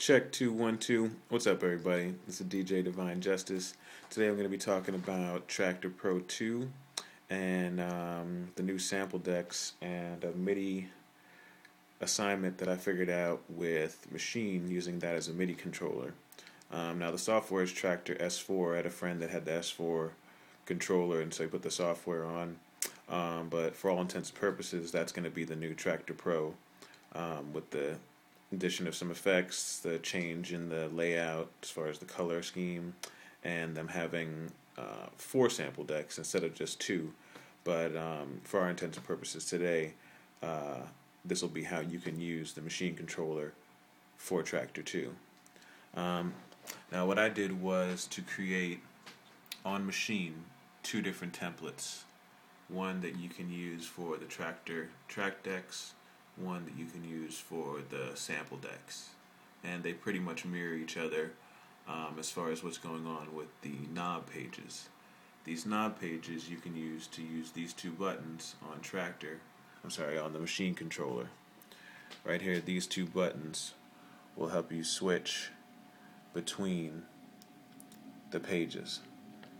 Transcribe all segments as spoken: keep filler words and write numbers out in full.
Check two one two. What's up, everybody? This is D J Divine Justice. Today I'm going to be talking about Traktor Pro two and um, the new sample decks and a MIDI assignment that I figured out with Machine using that as a MIDI controller. Um, now the software is Traktor S four. I had a friend that had the S four controller, and so he put the software on. Um, but for all intents and purposes, that's going to be the new Traktor Pro um, with the addition of some effects, the change in the layout as far as the color scheme, and them having uh, four sample decks instead of just two. But um, for our intents and purposes today, uh, this will be how you can use the Machine controller for Traktor two. Um, now what I did was to create on Machine two different templates. One that you can use for the Traktor track decks, one that you can use for the sample decks, and they pretty much mirror each other um, as far as what's going on with the knob pages. These knob pages you can use to use these two buttons on Traktor, I'm sorry, on the Machine controller. Right here, these two buttons will help you switch between the pages.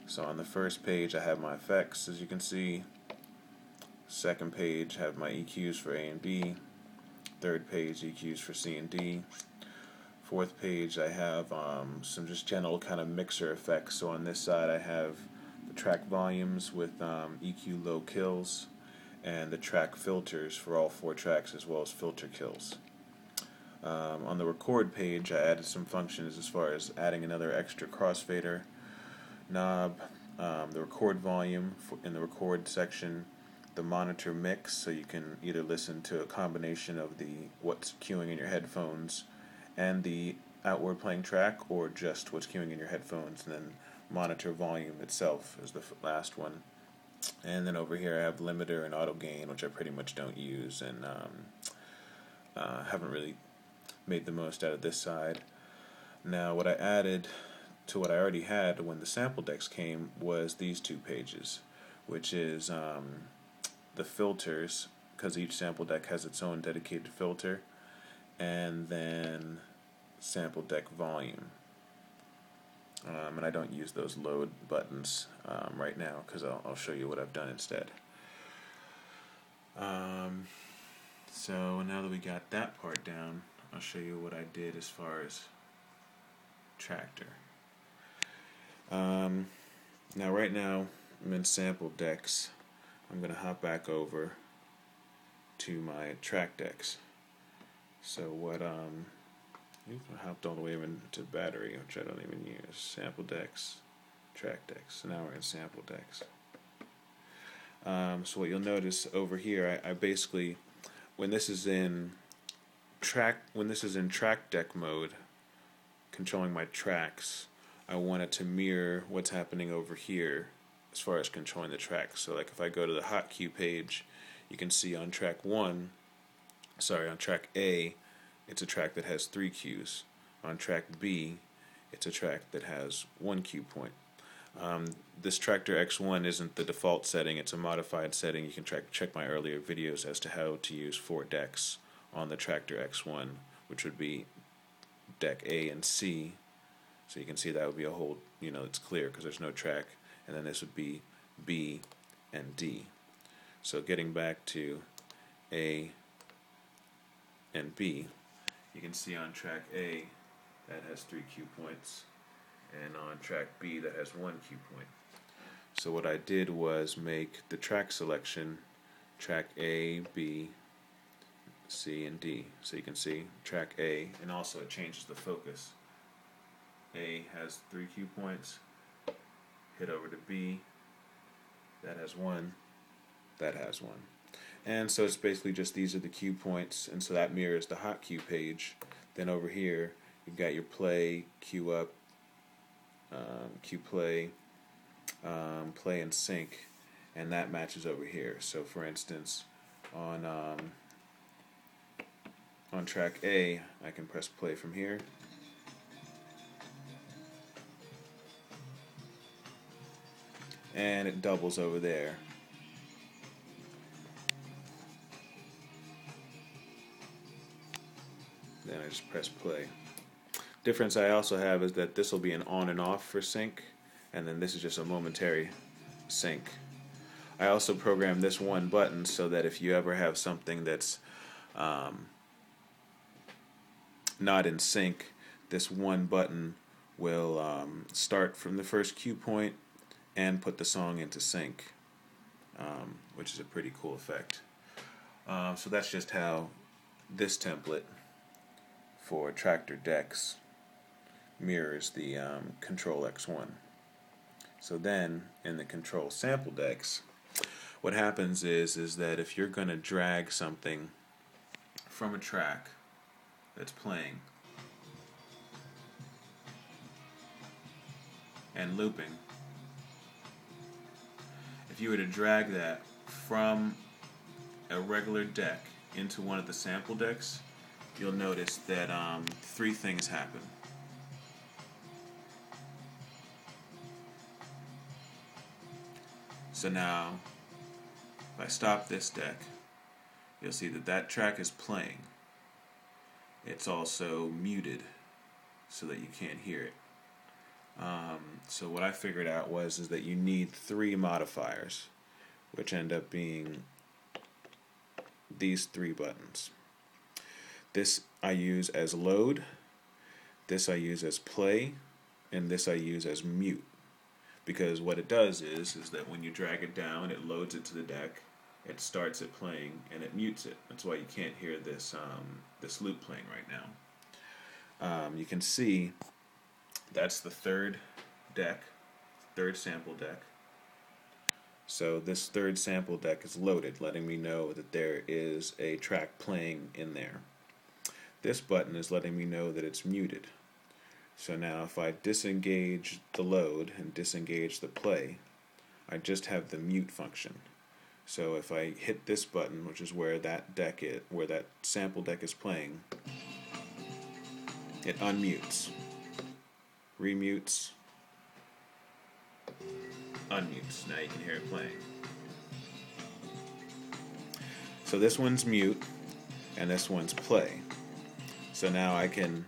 So on the first page I have my effects, as you can see. Second page have my E Qs for A and B. Third page, E Qs for C and D. Fourth page, I have um, some just general kind of mixer effects. So on this side I have the track volumes with um, E Q low kills, and the track filters for all four tracks as well as filter kills. Um, on the record page I added some functions as far as adding another extra crossfader knob, um, the record volume for, in the record section, the monitor mix, so you can either listen to a combination of the what's queuing in your headphones and the outward playing track, or just what's queuing in your headphones, and then monitor volume itself is the last one. And then over here I have limiter and auto gain, which I pretty much don't use, and um, uh, haven't really made the most out of this side. Now what I added to what I already had when the sample decks came was these two pages, which is um, the filters, because each sample deck has its own dedicated filter, and then sample deck volume. Um, and I don't use those load buttons um, right now, because I'll, I'll show you what I've done instead. Um, so now that we got that part down, I'll show you what I did as far as Traktor. Um, now right now I'm in sample decks. I'm going to hop back over to my track decks. So what, um, I hopped all the way even to battery, which I don't even use. Sample decks, track decks. So now we're in sample decks. Um, so what you'll notice over here, I, I basically, when this is in track, when this is in track deck mode, controlling my tracks, I want it to mirror what's happening over here as far as controlling the tracks. So like if I go to the hot cue page, you can see on track one, sorry, on track A, it's a track that has three cues. On track B, it's a track that has one cue point. Um, this Traktor X one isn't the default setting, it's a modified setting. You can track, check my earlier videos as to how to use four decks on the Traktor X one, which would be deck A and C. So you can see that would be a whole, you know, it's clear because there's no track. And then this would be B and D. So getting back to A and B, you can see on track A that has three cue points, and on track B that has one cue point. So what I did was make the track selection track A, B, C, and D. So you can see track A, and also it changes the focus. A has three cue points. Hit over to B, that has one, that has one. And so it's basically just these are the cue points, and so that mirrors the hot cue page. Then over here you've got your play, cue up, um, cue play, um, play and sync, and that matches over here. So for instance, on, um, on track A, I can press play from here. And it doubles over there. Then I just press play. Difference I also have is that this will be an on and off for sync, and then this is just a momentary sync. I also programmed this one button so that if you ever have something that's um, not in sync, this one button will um, start from the first cue point and put the song into sync, um, which is a pretty cool effect. Um, so that's just how this template for Traktor Dex mirrors the um, Control X one. So then in the Control Sample Dex, what happens is is that if you're going to drag something from a track that's playing and looping, if you were to drag that from a regular deck into one of the sample decks, you'll notice that um, three things happen. So now, if I stop this deck, you'll see that that track is playing. It's also muted so that you can't hear it. Um, so what I figured out was is that you need three modifiers, which end up being these three buttons. This I use as load, this I use as play, and this I use as mute. Because what it does is is that when you drag it down, it loads it to the deck, it starts it playing, and it mutes it. That's why you can't hear this um, this loop playing right now. Um, you can see that's the third deck, third sample deck. So this third sample deck is loaded, letting me know that there is a track playing in there. This button is letting me know that it's muted. So now if I disengage the load and disengage the play, I just have the mute function. So if I hit this button, which is where that deck is, where that sample deck is playing, it unmutes, remutes, unmutes. Now you can hear it playing. So this one's mute and this one's play. So now I can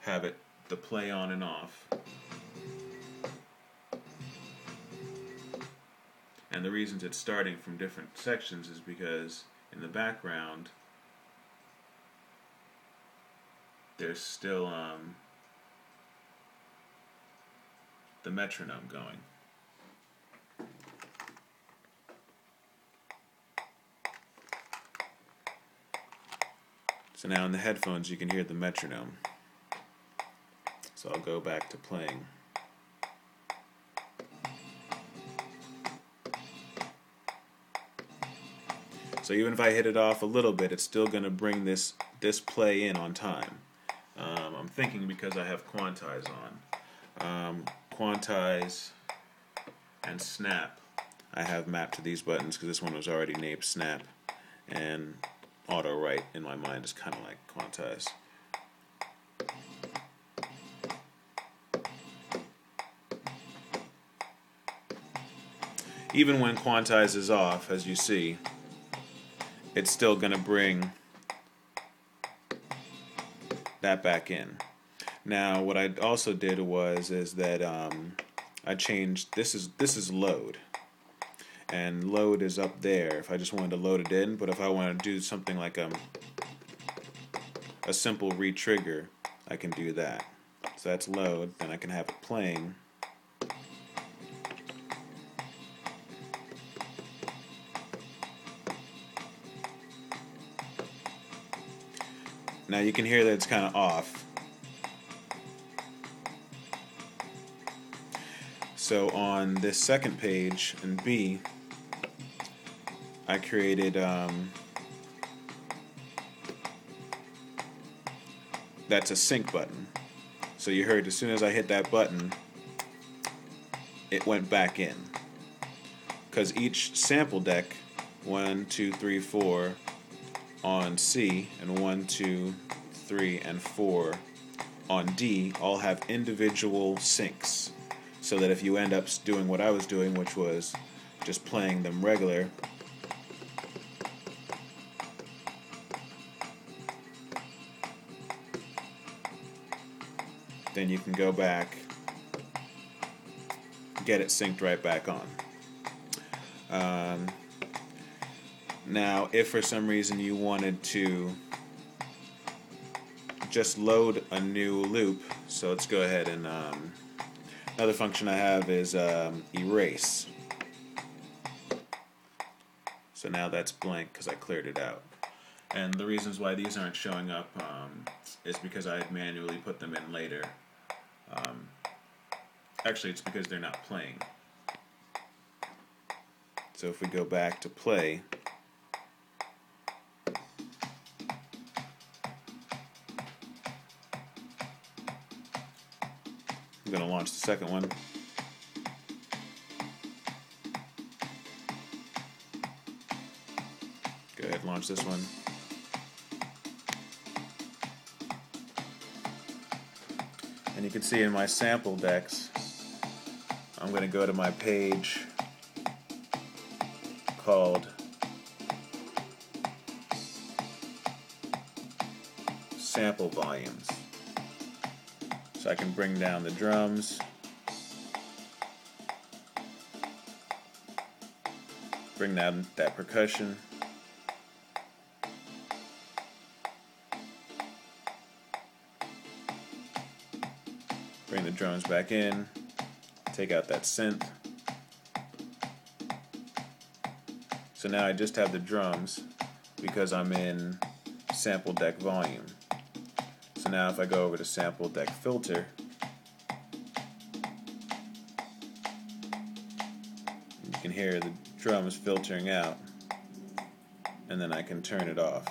have it the play on and off. And the reasons it's starting from different sections is because in the background there's still um, the metronome going. So now in the headphones you can hear the metronome. So I'll go back to playing. So even if I hit it off a little bit, it's still going to bring this this play in on time. Um, I'm thinking because I have quantize on. Um, quantize and snap I have mapped to these buttons because this one was already named snap, and auto write in my mind is kind of like quantize. Even when quantize is off, as you see, it's still going to bring that back in. Now, what I also did was is that um, I changed this is this is load, and load is up there. If I just wanted to load it in, but if I want to do something like a a simple retrigger, I can do that. So that's load. Then I can have it playing. Now you can hear that it's kind of off. So on this second page in B, I created um, that's a sync button. So you heard as soon as I hit that button, it went back in. Because each sample deck, one, two, three, four, on C, and one, two, three, and four on D all have individual syncs, so that if you end up doing what I was doing, which was just playing them regular, then you can go back, get it synced right back on. Um, now, if for some reason you wanted to just load a new loop, so let's go ahead and um, another function I have is um, erase. So now that's blank because I cleared it out. And the reasons why these aren't showing up um, is because I had manually put them in later. Um, actually, it's because they're not playing. So if we go back to play, I'm going to launch the second one. Go ahead and launch this one. And you can see in my sample decks, I'm going to go to my page called sample volumes. So I can bring down the drums, bring down that percussion, bring the drums back in, take out that synth. So now I just have the drums because I'm in sample deck volume. So now if I go over to sample deck filter, you can hear the drums filtering out, and then I can turn it off.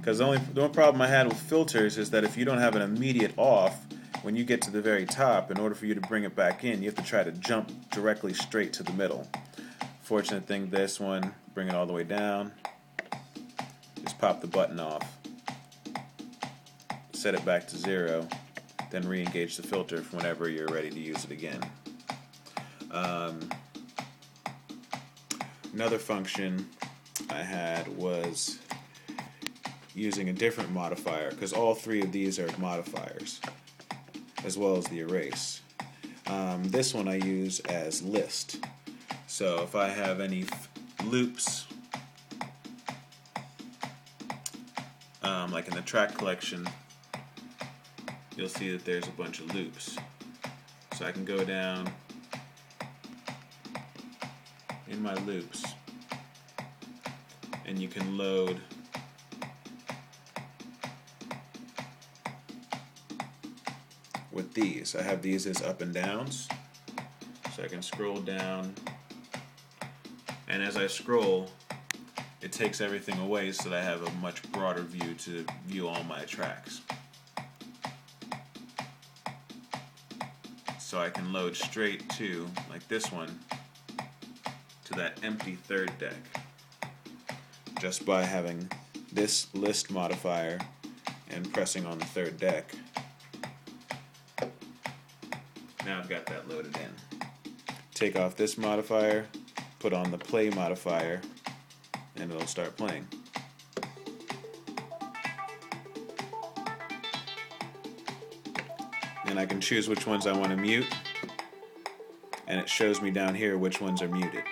Because the only, the only problem I had with filters is that if you don't have an immediate off, when you get to the very top, in order for you to bring it back in, you have to try to jump directly straight to the middle. Fortunate thing, this one, bring it all the way down, just pop the button off, set it back to zero, then re-engage the filter for whenever you're ready to use it again. Um, another function I had was using a different modifier, because all three of these are modifiers as well as the erase. Um, this one I use as list. So if I have any f loops, um, like in the track collection, you'll see that there's a bunch of loops. So I can go down in my loops and you can load with these. I have these as up and downs, so I can scroll down, and as I scroll it takes everything away so that I have a much broader view to view all my tracks. So I can load straight to, like this one, to that empty third deck just by having this list modifier and pressing on the third deck. Now I've got that loaded in. Take off this modifier, put on the play modifier, and it'll start playing. And I can choose which ones I want to mute, and it shows me down here which ones are muted.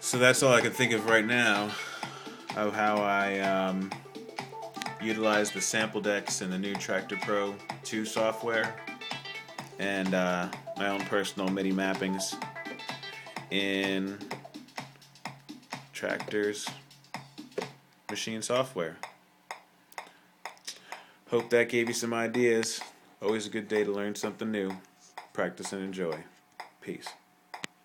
So that's all I can think of right now of how I um, utilize the sample decks and the new Traktor Pro two software and uh, my own personal MIDI mappings in Traktor's Machine software. Hope that gave you some ideas. Always a good day to learn something new. Practice and enjoy. Peace.